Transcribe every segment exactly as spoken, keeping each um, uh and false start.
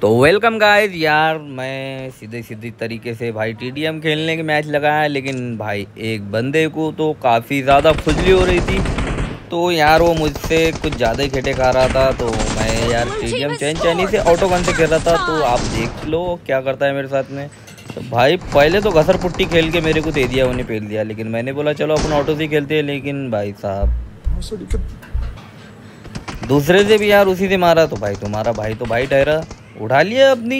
तो welcome guys, यार मैं सीधे सीधे तरीके से भाई टीडीएम खेलने के मैच लगाया, लेकिन भाई एक बंदे को तो काफ़ी ज़्यादा खुजली हो रही थी। तो यार वो मुझसे कुछ ज़्यादा ही खेटे खा रहा था, तो मैं यार टीडीएम चैन चैनी से ऑटो गन से खेल रहा था। तो आप देख लो क्या करता है मेरे साथ में। तो भाई पहले तो घसर पुट्टी खेल के मेरे को दे दिया, उन्हें पेल दिया, लेकिन मैंने बोला चलो अपन ऑटो से खेलते हैं। लेकिन भाई साहब दूसरे से भी यार उसी से मारा। तो भाई तुम्हारा भाई तो भाई ठहरा, उठा लिया अपनी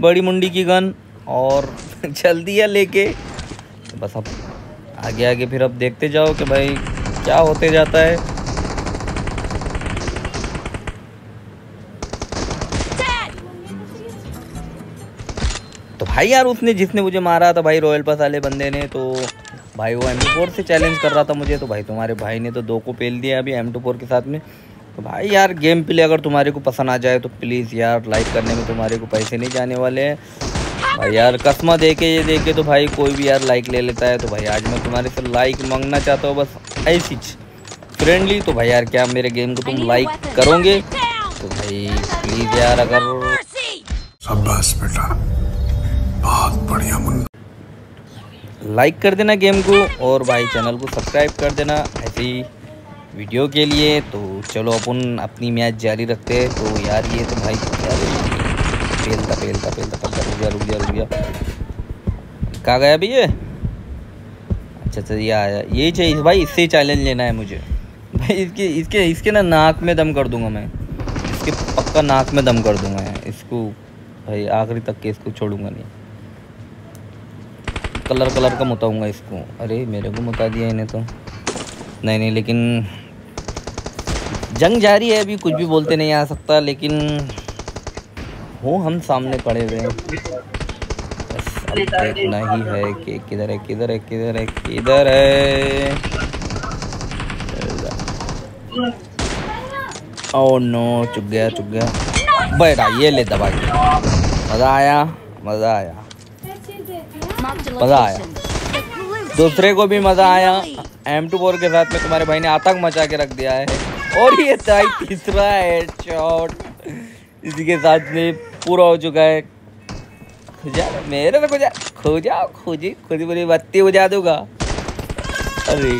बड़ी मुंडी की गन और चल दिया लेके। बस अब आगे आगे फिर अब देखते जाओ कि भाई क्या होते जाता है। तो भाई यार उसने जिसने मुझे मारा था भाई रॉयल पास वाले बंदे ने, तो भाई वो एम टू फोर से चैलेंज कर रहा था मुझे। तो भाई तुम्हारे भाई ने तो दो को पेल दिया अभी एम टू फोर के साथ में। तो भाई यार गेम प्ले अगर तुम्हारे को पसंद आ जाए तो प्लीज़ यार लाइक करने में तुम्हारे को पैसे नहीं जाने वाले हैं भाई। यार कसमा देके ये देके तो भाई कोई भी यार लाइक ले लेता है। तो भाई आज मैं तुम्हारे से लाइक मांगना चाहता हूँ, बस ऐसी फ्रेंडली। तो भाई यार क्या मेरे गेम को तुम लाइक करोगे? तो भाई प्लीज़ यार अगर लाइक कर देना गेम को, और भाई चैनल को सब्सक्राइब कर देना ऐसी वीडियो के लिए। तो चलो अपन अपनी मैच जारी रखते हैं। तो यार ये तो भाई पेलता पेलता पेलता पकड़ रुक गया रुक गया रुक गया कहाँ गया अभी ये? अच्छा अच्छा ये आया, यही चाहिए भाई, इससे चैलेंज लेना है मुझे भाई। इसके इसके इसके ना नाक में दम कर दूंगा मैं, इसके पक्का नाक में दम कर दूंगा मैं इसको भाई। आखिरी तक के इसको छोड़ूंगा नहीं, कलर कलर का मुताऊँगा इसको। अरे मेरे को मुता दिया इन्हें तो, नहीं नहीं लेकिन जंग जारी है अभी, कुछ भी बोलते नहीं आ सकता। लेकिन हो हम सामने पड़े हुए हैं, बस अब देखना ही है कि किधर है किधर है किधर है किधर है। ओह नो, चुक गया चुक गया बेटा, ये ले दबा के। मज़ा आया मज़ा आया मज़ा आया, दूसरे को भी मज़ा आया। एम टू फोर के साथ में तुम्हारे भाई ने आतंक मचा के रख दिया है, और ये भाई तीसरा हेडशॉट इसी के साथ में पूरा हो चुका है। खुजा मेरे तो खुजा खुजा खुजी खुदी बुरी बत्ती बुझा दूंगा। अरे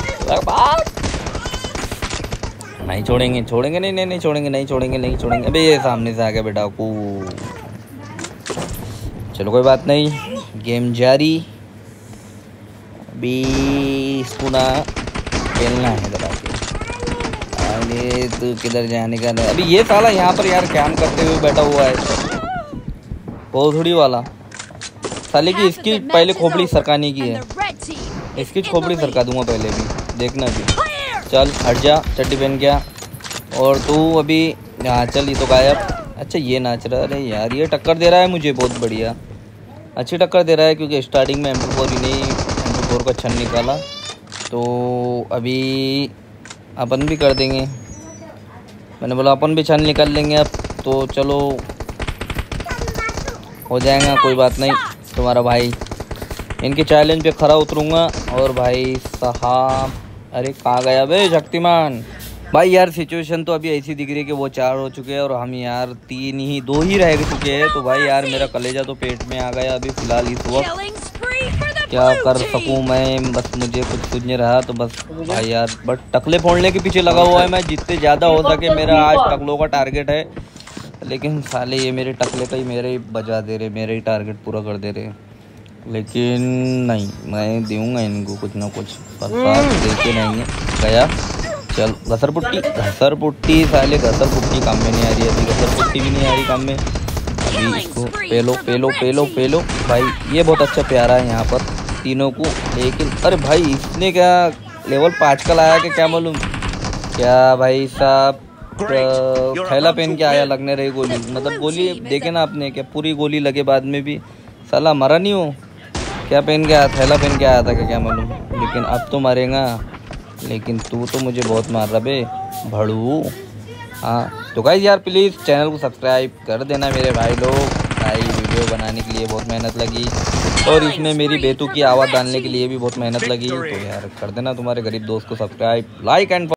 नहीं छोड़ेंगे छोड़ेंगे नहीं नहीं नहीं छोड़ेंगे नहीं छोड़ेंगे नहीं छोड़ेंगे। अबे ये सामने से आ गया बेटा को, चलो कोई बात नहीं, गेम जारी। अभी इसको ना खेलना है जरा के, अरे तू किधर जाने का नहीं। अभी ये साला यहाँ पर यार काम करते हुए बैठा हुआ है, पोथड़ी वाला साले की। इसकी पहले खोपड़ी सरकाने की है, इसकी खोपड़ी सरका दूंगा पहले भी, देखना भी। चल हट जा, चड्डी पहन गया और तू अभी यहाँ चल। ये तो गायब, अच्छा ये नाच रहा। अरे यार ये टक्कर दे रहा है मुझे, बहुत बढ़िया अच्छी टक्कर दे रहा है, क्योंकि स्टार्टिंग में एम टू फोर ही नहीं एम टू फोर का छन निकाला। तो अभी अपन भी कर देंगे, मैंने बोला अपन भी छन निकाल लेंगे अब। तो चलो हो जाएगा, कोई बात नहीं। तुम्हारा भाई इनके चैलेंज पे खरा उतरूंगा। और भाई साहब अरे कहाँ गया बे शक्तिमान भाई? यार सिचुएशन तो अभी ऐसी दिख रही है कि वो चार हो चुके हैं और हम यार तीन ही दो ही रह चुके हैं। तो भाई यार मेरा कलेजा तो पेट में आ गया अभी फ़िलहाल इस वक्त, क्या कर सकूं मैं, बस मुझे कुछ कुछ नहीं रहा। तो बस भाई यार बट टकले फोड़ने के पीछे लगा हुआ है मैं, जितने ज़्यादा हो सके। मेरा आज टकलों का टारगेट है, लेकिन साले ये मेरे टकले का ही मेरे ही बजा दे रहे, मेरे ही टारगेट पूरा कर दे रहे। लेकिन नहीं, मैं दूंगा इनको कुछ ना कुछ, पर साथ देखे नहीं है। गया चल घसर पुट्टी घसर पुट्टी साले, घसर पुट्टी काम में नहीं आ रही अभी, घसर पुट्टी भी नहीं आ रही काम में अभी। इसको पेलो पेलो पेलो पेलो भाई, ये बहुत अच्छा प्यारा है यहाँ पर तीनों को। लेकिन अरे भाई इसने क्या लेवल पाँच का लाया कि क्या मालूम क्या भाई साहब, थैला पहन के आया, लगने रही गोली। मतलब गोली देखे ना आपने, क्या पूरी गोली लगे बाद में भी, साला मरा नहीं हो क्या? पहन के आया, थैला पहन के आया था क्या क्या मालूम। लेकिन अब तो मरेगा, लेकिन तू तो मुझे बहुत मार रहा बे भड़ू। हाँ तो गाइस यार प्लीज़ चैनल को सब्सक्राइब कर देना मेरे भाई लोग। भाई वीडियो बनाने के लिए बहुत मेहनत लगी, और इसमें मेरी बेतु की आवाज़ डालने के लिए भी बहुत मेहनत लगी। तो यार कर देना तुम्हारे गरीब दोस्त को सब्सक्राइब, लाइक एंड